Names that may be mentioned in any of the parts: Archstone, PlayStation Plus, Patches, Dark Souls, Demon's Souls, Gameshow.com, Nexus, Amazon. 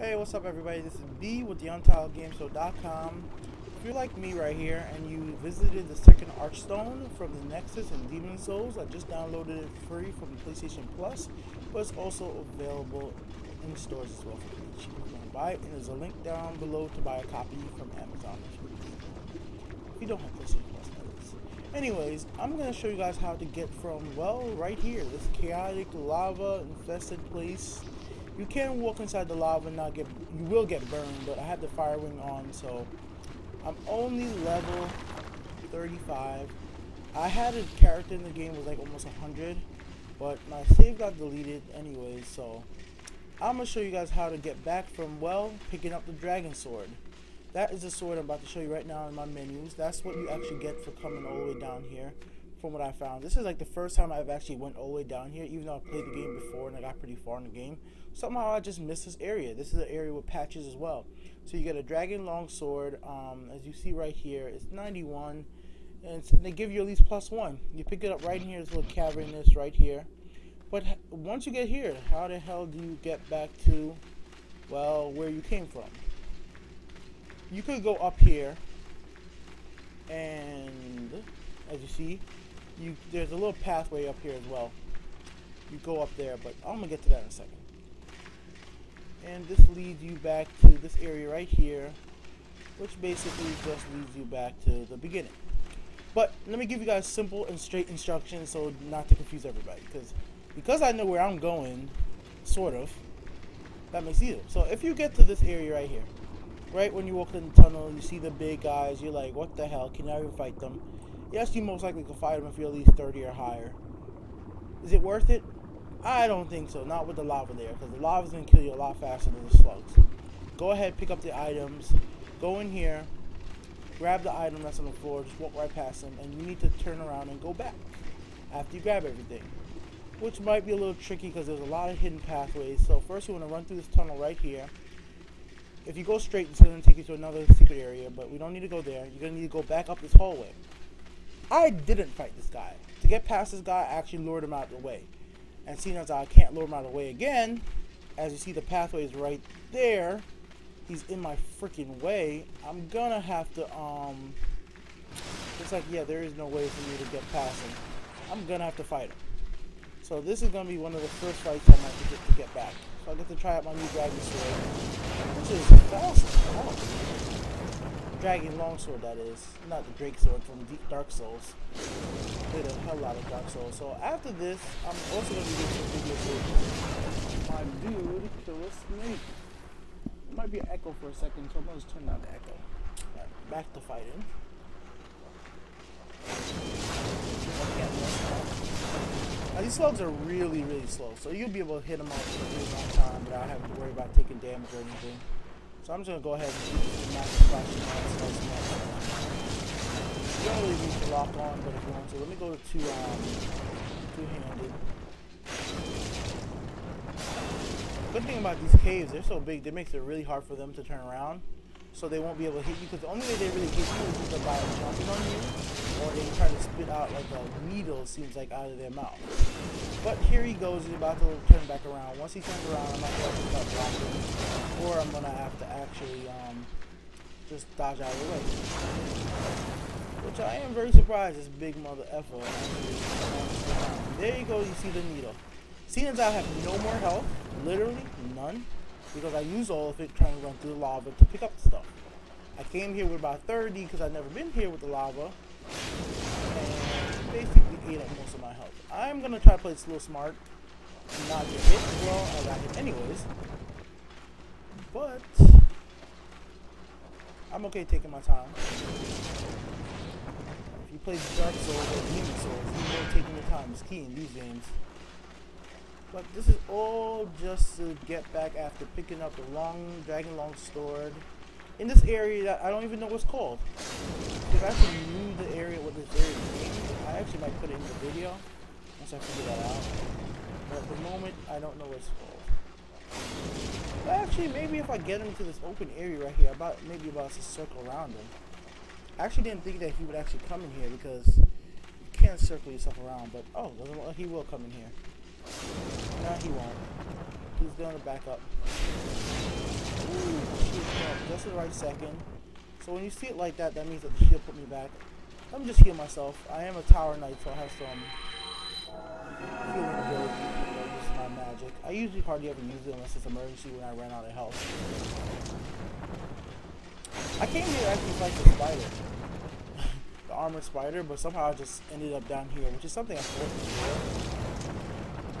Hey, what's up everybody, this is B with the Gameshow.com. If you're like me right here and you visited the second Archstone from the Nexus and Demon's Souls, I just downloaded it free from the PlayStation Plus, but it's also available in stores as well for free. You can buy it, and there's a link down below to buy a copy from Amazon if you don't have PlayStation Plus. Anyways, I'm going to show you guys how to get from, well, right here, this chaotic lava infested place. You can walk inside the lava and not get, you will get burned, but I have the fire wing on, so I'm only level 35. I had a character in the game with like almost 100, but my save got deleted anyway, so I'm going to show you guys how to get back from, well, picking up the dragon sword. That is the sword I'm about to show you right now in my menus. That's what you actually get for coming all the way down here, from what I found. This is like the first time I've actually went all the way down here, even though I played the game before and I got pretty far in the game. Somehow I just missed this area. This is an area with patches as well. So you get a dragon longsword, as you see right here, it's 91, and they give you at least +1. You pick it up right in here, this little cavern, this right here. But once you get here, how the hell do you get back to, well, where you came from? You could go up here, and as you see, there's a little pathway up here as well. You go up there, but I'm gonna get to that in a second. And this leads you back to this area right here, which basically just leads you back to the beginning. But let me give you guys simple and straight instructions so not to confuse everybody, because I know where I'm going, sort of, that makes sense. So if you get to this area right here, right when you walk in the tunnel, you see the big guys, you're like, what the hell, can I even fight them? Yes, you most likely can fight them if you're at least 30 or higher. Is it worth it? I don't think so, not with the lava there, because the lava's gonna kill you a lot faster than the slugs. Go ahead, pick up the items, go in here, grab the item that's on the floor, just walk right past them, and you need to turn around and go back after you grab everything, which might be a little tricky because there's a lot of hidden pathways. So first you want to run through this tunnel right here. If you go straight, it's going to take you to another secret area, but we don't need to go there. You're going to need to go back up this hallway. I didn't fight this guy. To get past this guy, I actually lured him out of the way. And seeing as I can't lure him out of the way again, as you see the pathway is right there, he's in my freaking way. I'm going to have to, it's like, yeah, there is no way for me to get past him. I'm going to have to fight him. So this is going to be one of the first fights I might have to get back. So I get to try out my new dragon sword, which is fast as hell. Dragon longsword, that is, not the Drake sword from Dark Souls. I played a hell lot of Dark Souls. So after this, I'm also going to be doing some videos with my dude, Snake. It might be an echo for a second, so I'm going to turn down the echo. Right, back to fighting. Now, these slugs are really, really slow, so you'll be able to hit them all for a really long time without having to worry about taking damage or anything. So I'm just going to go ahead and shoot the max splash and you don't really need to lock on, but if you want to. Let me go to two-handed. Good thing about these caves, they're so big, it makes it really hard for them to turn around. So they won't be able to hit you, because the only way they really hit you is either by jumping on you, or they try to spit out like a needle, seems like, out of their mouth. But here he goes, he's about to turn back around. Once he turns around, I'm not going to start blocking, or I'm going to have to actually just dodge out of the way. Which I am very surprised this big mother effer actually. There you go, you see the needle. Seeing as I have no more health, literally none, because I use all of it trying to run through the lava to pick up the stuff. I came here with about 30 because I've never been here with the lava, and basically ate up most of my health. I'm going to try to play this a little smart, not get hit as well, I got hit anyways, but I'm okay taking my time. If you play Dark Souls or Demon Souls, you know taking your time is key in these games. But this is all just to get back after picking up the dragon longsword in this area that I don't even know what's called. If I actually knew the area, what this area is, I actually might put it in the video once I figure that out. But at the moment, I don't know what it's called. But actually, maybe if I get him to this open area right here, maybe about to circle around him. I actually didn't think that he would actually come in here because you can't circle yourself around. But oh, he will come in here. No, he won't. He's gonna back up. just the right second. So when you see it like that, that means that she'll put me back. Let me just heal myself. I am a tower knight, so I have some healing ability. Just my magic. I usually hardly ever use it unless it's emergency when I ran out of health. I came here to actually fight the spider. The armored spider, but somehow I just ended up down here, which is something I forced to do.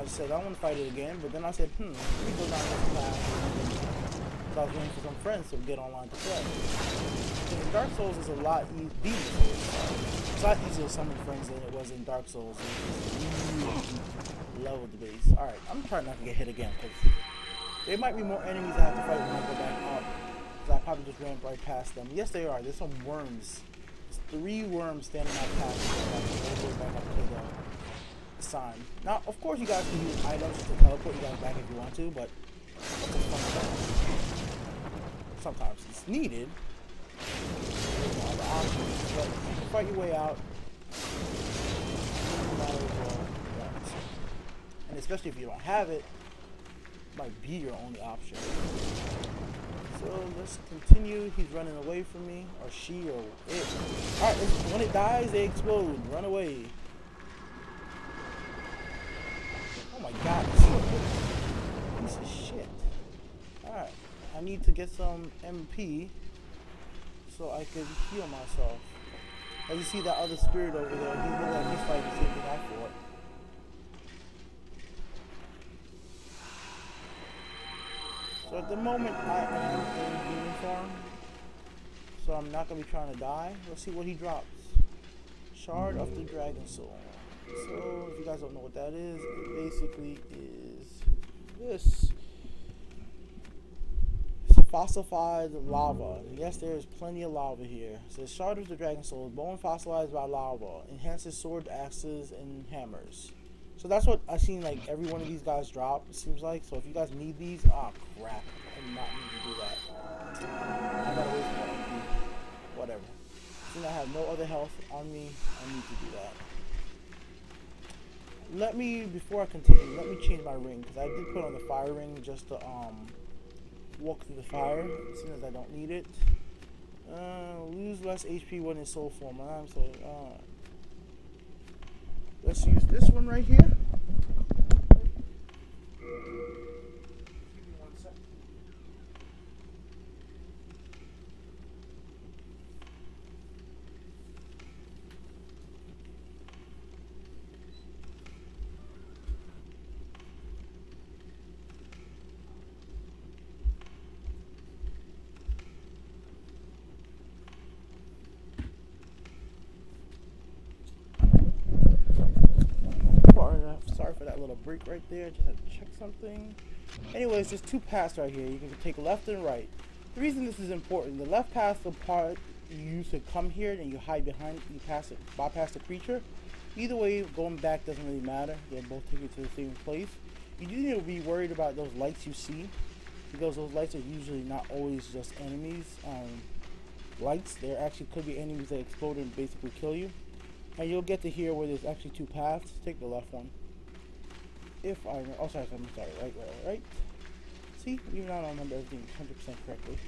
I just said I want to fight it again, but then I said, let me go down this path. So I was waiting for some friends to get online to play. And in Dark Souls is a lot easier. It's a lot easier to summon friends than it was in Dark Souls. Level the base. All right, I'm trying not to get hit again because there might be more enemies I have to fight when I go back up. So I probably just ran right past them. Yes, they are. There's some worms. There's 3 worms standing out past me. I'm going back up to the sign. Now, of course, you guys can use items to teleport you guys back if you want to, but sometimes it's needed. The options, but you can fight your way out, and especially if you don't have it, it might be your only option. So let's continue. He's running away from me, or she, or it. All right, when it dies, they explode. Run away. Oh my god, this is a piece of shit. Alright, I need to get some MP so I can heal myself. As you see that other spirit over there, he's looking at me fighting the same thing I fought. So at the moment I am in demon farm, so I'm not going to be trying to die. Let's see what he drops. Shard of the Dragon Soul. So, if you guys don't know what that is, it basically is this. It's fossilized lava. And yes, there is plenty of lava here. So, the shard of the dragon soul is bone fossilized by lava. Enhances sword, axes, and hammers. So, that's what I've seen, like, every one of these guys drop, it seems like. So, if you guys need these, ah, oh, crap. I do not need to do that. I gotta wait for that. Whatever. Since I have no other health on me, I need to do that. Let me, before I continue, let me change my ring, because I did put on the fire ring just to walk through the fire, as soon as I don't need it. Lose less HP when in soul form. I'm sorry. Let's use this one right here. Sorry for that little break right there. Just had to check something. Anyways, there's 2 paths right here. You can take left and right. The reason this is important, the left path the part you use to come here, then you hide behind, you pass it, bypass the creature. Either way, going back doesn't really matter. They both take you to the same place. You do need to be worried about those lights you see, because those lights are usually not always just enemies. Lights, there actually could be enemies that explode and basically kill you. And you'll get to here where there's actually 2 paths. Take the left one. If I remember, oh, sorry, right. See, even I don't remember everything 100% correctly.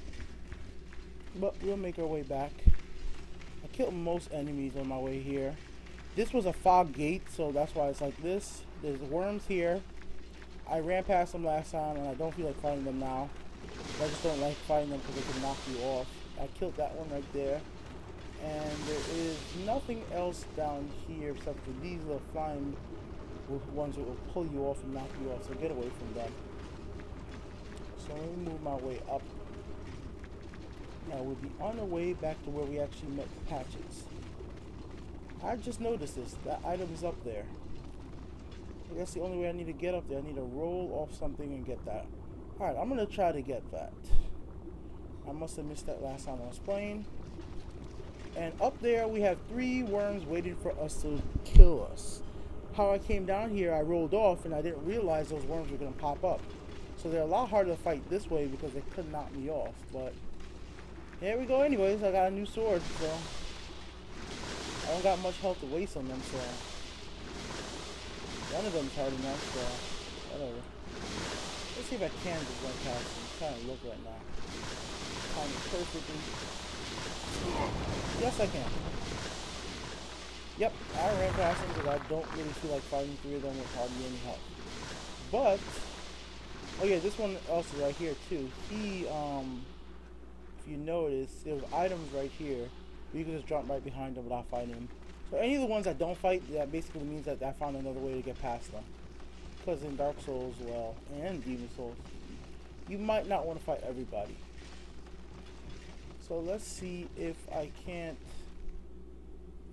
But we'll make our way back. I killed most enemies on my way here. This was a fog gate, so that's why it's like this. There's worms here. I ran past them last time, and I don't feel like fighting them now. I just don't like fighting them because they can knock you off. I killed that one right there. And there is nothing else down here except for these little flying ones that will pull you off and knock you off, so get away from them. So let me move my way up. Now we'll be on the way back to where we actually met the Patches. I just noticed this, that item is up there. I guess the only way I need to get up there, I need to roll off something and get that. Alright, I'm going to try to get that. I must have missed that last time I was playing. And up there we have 3 worms waiting for us to kill us. How I came down here, I rolled off and I didn't realize those worms were going to pop up. So they're a lot harder to fight this way because they could knock me off. But there we go anyways, I got a new sword, so I don't got much health to waste on them, so one of them's hard enough, so whatever. Let's see if I can just run past him. I'm trying to look right now. Time is perfectly. Yes, I can. Yep, I ran past him because I don't really feel like fighting three of them with hardly any help. But, oh yeah, this one also right here too. He, if you notice, there's items right here. You can just drop right behind them without fighting them. So any of the ones I don't fight, that basically means that I found another way to get past them. Because in Dark Souls, well, and Demon's Souls, you might not want to fight everybody. So let's see if I can't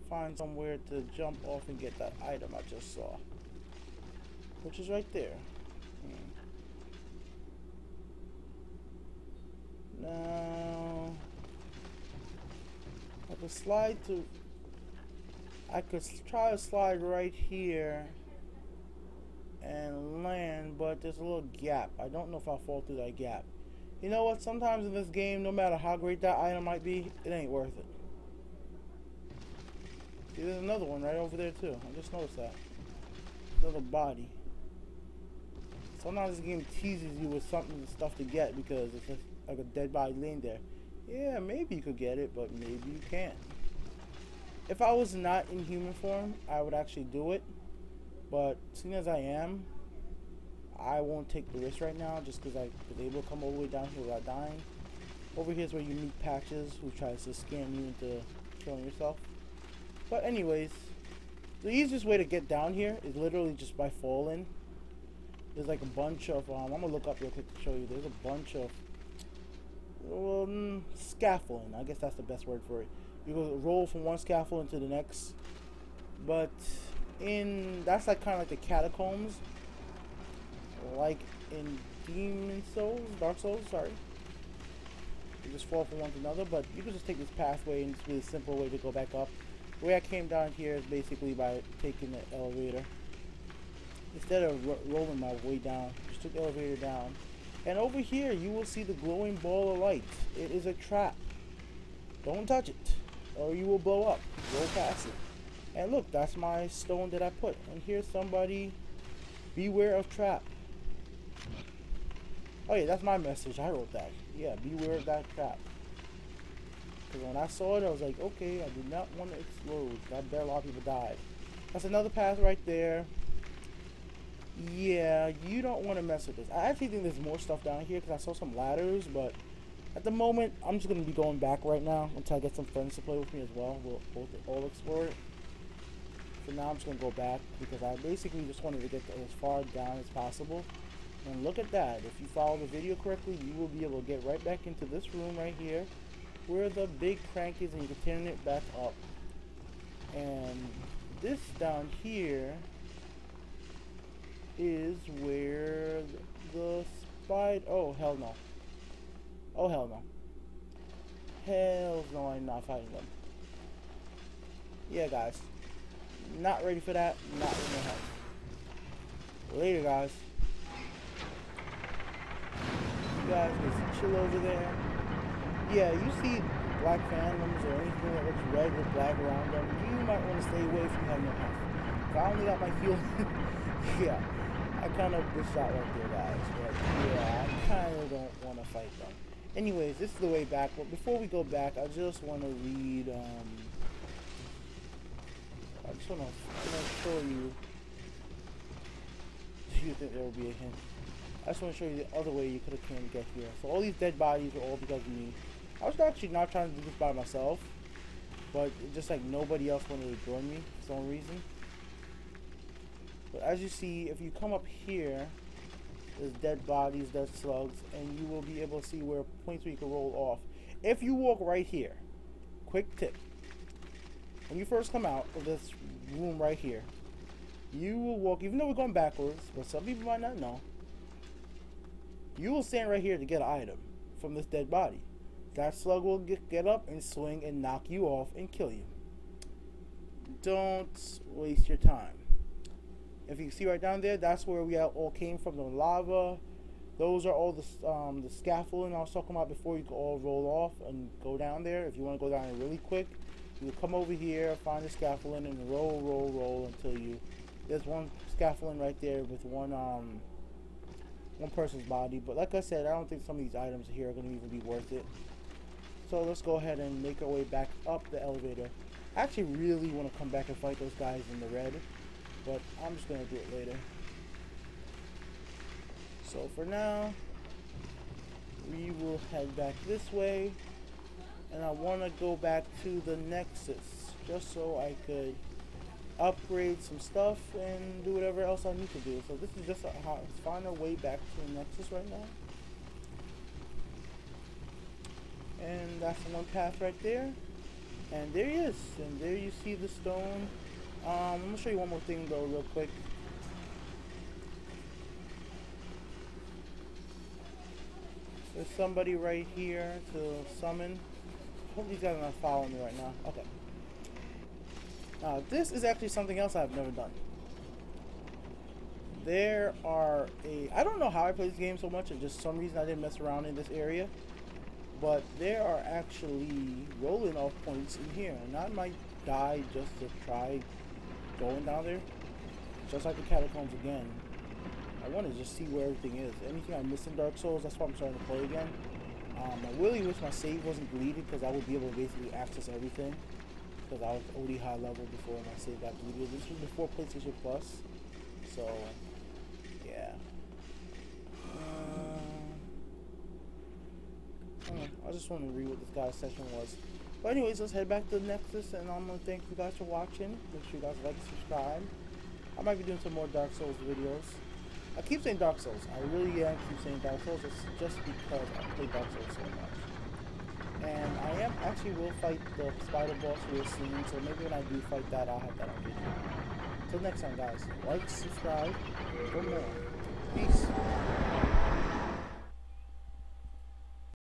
find somewhere to jump off and get that item I just saw, which is right there. Now, I could slide to, I could try to slide right here and land, but there's a little gap. I don't know if I'll fall through that gap. You know what? Sometimes in this game, no matter how great that item might be, it ain't worth it. See, there's another one right over there too. I just noticed that. Another body. Sometimes this game teases you with something and stuff to get because it's just like a dead body laying there. Yeah, maybe you could get it, but maybe you can't. If I was not in human form, I would actually do it. But seeing as I am, I won't take the risk right now just because I was able to come all the way down here without dying. Over here is where you meet Patches, who tries to scam you into killing yourself. But anyways, the easiest way to get down here is literally just by falling. There's like a bunch of, I'm going to look up real quick to show you. There's a bunch of scaffolding. I guess that's the best word for it. You go roll from one scaffold into the next. But in, that's like kind of like the catacombs, like in Demon Souls, Dark Souls, sorry. You just fall from one to another, but you can just take this pathway and it's really simple way to go back up. The way I came down here is basically by taking the elevator. Instead of rolling my way down, just took the elevator down. And over here, you will see the glowing ball of light. It is a trap. Don't touch it, or you will blow up. Roll past it. And look, that's my stone that I put. And here's somebody, beware of trap. Oh yeah, that's my message, I wrote that. Yeah, beware of that trap. Because when I saw it, I was like, okay, I do not want to explode. I bet a lot of people died. That's another path right there. Yeah, you don't want to mess with this. I actually think there's more stuff down here because I saw some ladders, but at the moment, I'm just going to be going back right now until I get some friends to play with me as well. We'll both all explore it. So now I'm just going to go back because I basically just wanted to get as far down as possible. And look at that. If you follow the video correctly, you will be able to get right back into this room right here where the big crank is, and you can turn it back up. And this down here is where the spider, oh hell no. Oh hell no. Hell no, I'm not fighting them. Yeah guys. Not ready for that. Not with no help. Later guys. You guys can chill over there. Yeah, you see black phantoms or anything that looks red with black around them, you might want to stay away from having no health. If I only got my heal, yeah, I kind of bitched out right there guys, but yeah, I kind of don't want to fight them. Anyways, this is the way back, but before we go back, I just want to read, I just want to show you, do you think there will be a hint? I just want to show you the other way you could have came to get here. So all these dead bodies are all because of me. I was actually not trying to do this by myself, but just like nobody else wanted to join me for some reason. But as you see, if you come up here, there's dead bodies, dead slugs, and you will be able to see where points where you can roll off. If you walk right here, quick tip, when you first come out of this room right here, you will walk, even though we're going backwards, but some people might not know, you will stand right here to get an item from this dead body. That slug will get up and swing and knock you off and kill you. Don't waste your time. If you can see right down there, that's where we all came from, the lava. Those are all the scaffolding I was talking about before. You can all roll off and go down there. If you want to go down really quick, you come over here, find the scaffolding, and roll until you... There's one scaffolding right there with one one person's body. But like I said, I don't think some of these items here are going to even be worth it. So let's go ahead and make our way back up the elevator. I actually really want to come back and fight those guys in the red, but I'm just going to do it later. So for now, we will head back this way. And I want to go back to the Nexus just so I could upgrade some stuff and do whatever else I need to do. So this is just a final way back to the Nexus right now. And that's the one path right there. And there he is. And there you see the stone. I'm going to show you one more thing though real quick. There's somebody right here to summon. Hope these guys are not following me right now. Okay. Now this is actually something else I've never done. There are I don't know how I play this game so much, and just some reason I didn't mess around in this area. But there are actually rolling off points in here, and I might die just to try going down there. Just like the catacombs again. I want to just see where everything is. Anything I miss in Dark Souls, that's why I'm starting to play again. I really wish my save wasn't deleted, because I would be able to basically access everything. Because I was already high level before my save got deleted. This was before PlayStation Plus. So, yeah. I just want to read what this guy's session was. But anyways, let's head back to the Nexus, and I'm going to thank you guys for watching. Make sure you guys like and subscribe. I might be doing some more Dark Souls videos. I keep saying Dark Souls. I really am keep saying Dark Souls. It's just because I play Dark Souls so much. And I am actually will fight the spider boss we're seeing, so maybe when I do fight that, I'll have that on video. Till next time, guys. Like, subscribe, for more. Peace.